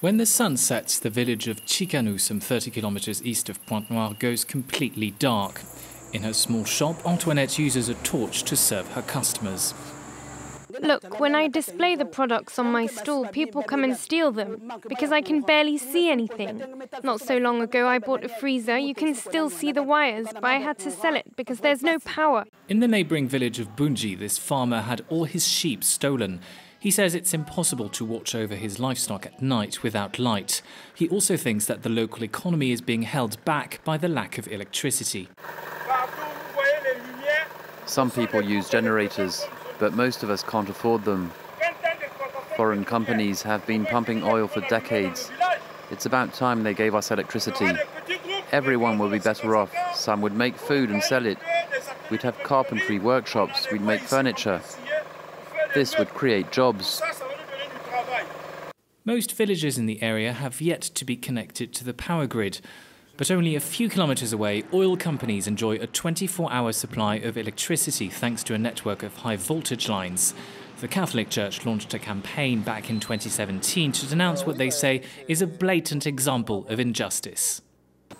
When the sun sets, the village of Chicanou, some 30 kilometers east of Pointe-Noire, goes completely dark. In her small shop, Antoinette uses a torch to serve her customers. Look, when I display the products on my stall, people come and steal them, because I can barely see anything. Not so long ago, I bought a freezer. You can still see the wires, but I had to sell it because there's no power. In the neighboring village of Bunji, this farmer had all his sheep stolen. He says it's impossible to watch over his livestock at night without light. He also thinks that the local economy is being held back by the lack of electricity. Some people use generators, but most of us can't afford them. Foreign companies have been pumping oil for decades. It's about time they gave us electricity. Everyone will be better off. Some would make food and sell it. We'd have carpentry workshops, we'd make furniture. This would create jobs. Most villages in the area have yet to be connected to the power grid. But only a few kilometres away, oil companies enjoy a 24-hour supply of electricity thanks to a network of high-voltage lines. The Catholic Church launched a campaign back in 2017 to denounce what they say is a blatant example of injustice.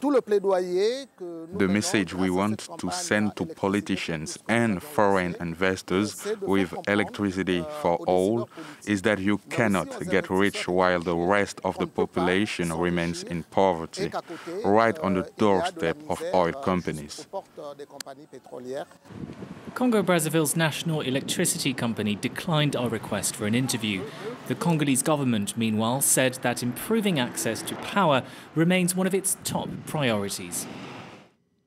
The message we want to send to politicians and foreign investors with electricity for all is that you cannot get rich while the rest of the population remains in poverty, right on the doorstep of oil companies. Congo-Brazzaville's national electricity company declined our request for an interview. The Congolese government, meanwhile, said that improving access to power remains one of its top priorities.